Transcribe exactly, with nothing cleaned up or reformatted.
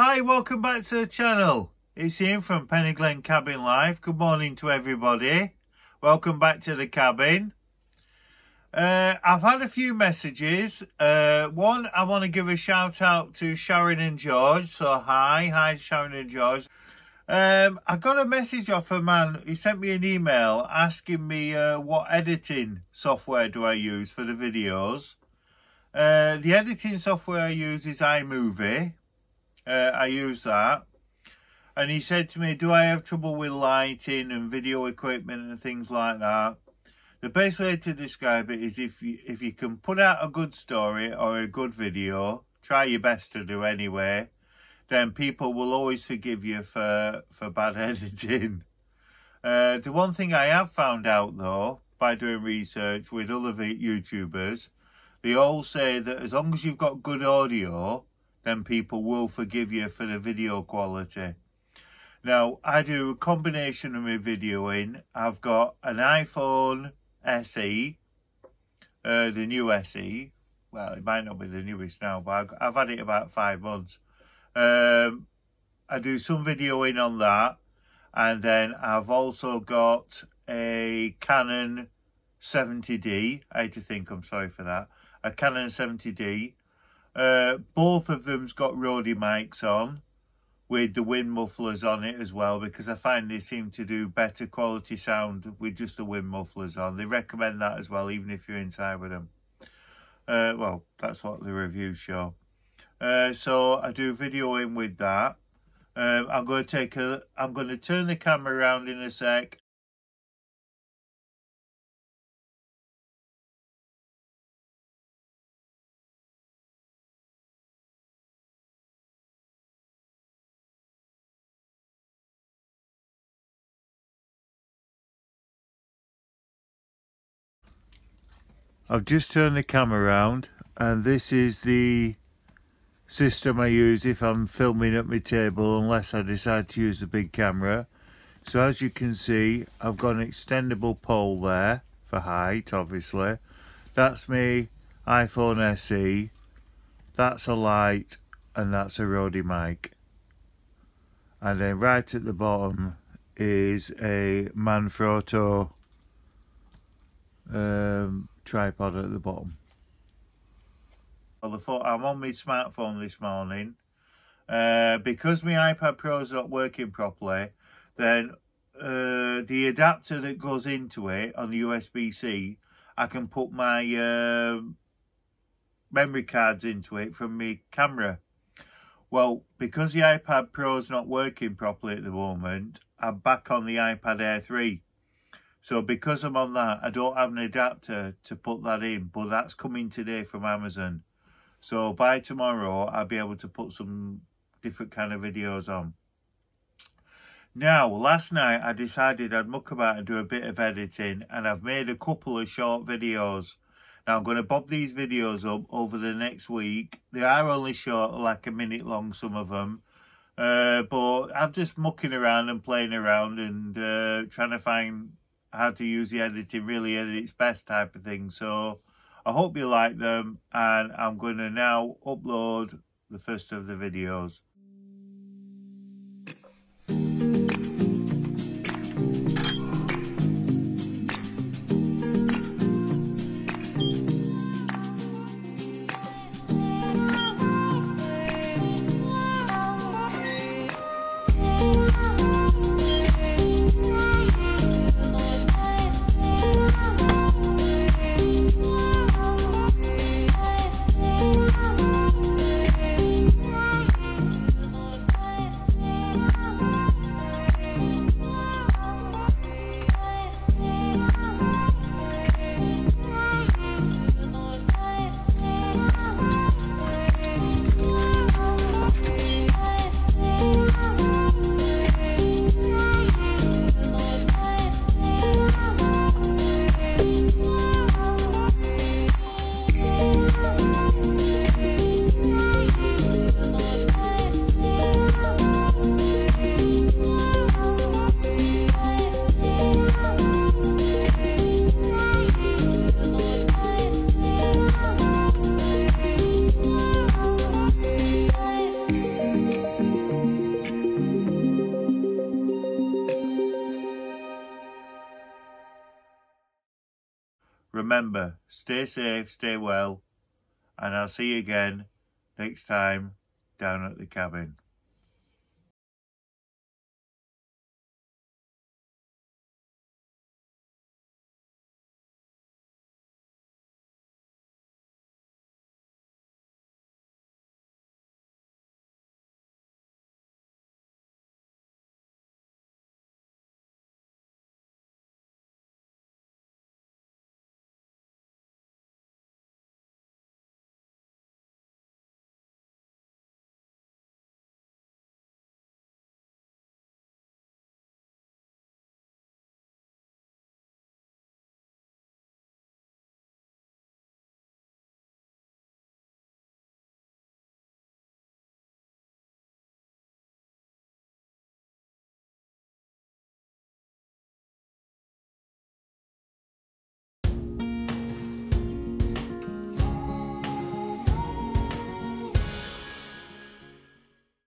Hi, welcome back to the channel. It's Ian from Peniglen Cabin Life. Good morning to everybody. Welcome back to the cabin. Uh, I've had a few messages. Uh, one, I want to give a shout out to Sharon and George. So hi, hi Sharon and George. Um, I got a message off a man who sent me an email asking me uh, what editing software do I use for the videos. Uh, the editing software I use is iMovie. Uh, I use that. And he said to me, do I have trouble with lighting and video equipment and things like that? The best way to describe it is if you, if you can put out a good story or a good video, try your best to do anyway, then people will always forgive you for, for bad editing. Uh, the one thing I have found out, though, by doing research with other YouTubers, they all say that as long as you've got good audio, then people will forgive you for the video quality. Now, I do a combination of my videoing. I've got an iPhone S E, uh, the new S E. Well, it might not be the newest now, but I've had it about five months. Um, I do some videoing on that, and then I've also got a Canon seventy D. I had to think, I'm sorry for that. A Canon seventy D. Uh, both of them's got Rode mics on with the wind mufflers on it as well, because I find they seem to do better quality sound with just the wind mufflers on. They recommend that as well, even if you're inside with them. Uh, well, that's what the reviews show. Uh, so I do videoing with that. Um, I'm going to take a. I'm going to turn the camera around in a sec. I've just turned the camera around, and this is the system I use if I'm filming at my table, unless I decide to use the big camera. So as you can see, I've got an extendable pole there for height, obviously. That's my iPhone S E, that's a light, and that's a Rode mic. And then right at the bottom is a Manfrotto um, tripod at the bottom. Well, the phone, I'm on my smartphone this morning. Uh, because my iPad Pro is not working properly, then uh, the adapter that goes into it on the U S B C, I can put my uh, memory cards into it from my camera. Well, because the iPad Pro is not working properly at the moment, I'm back on the iPad Air three. So because I'm on that, I don't have an adapter to put that in, but that's coming today from Amazon. So by tomorrow, I'll be able to put some different kind of videos on. Now, last night, I decided I'd muck about and do a bit of editing, and I've made a couple of short videos. Now, I'm going to bob these videos up over the next week. They are only short, like a minute long, some of them. Uh, but I'm just mucking around and playing around and uh, trying to find how to use the editing, really edit its best type of thing. So I hope you like them, and I'm going to now upload the first of the videos. Remember, stay safe, stay well, and I'll see you again next time down at the cabin.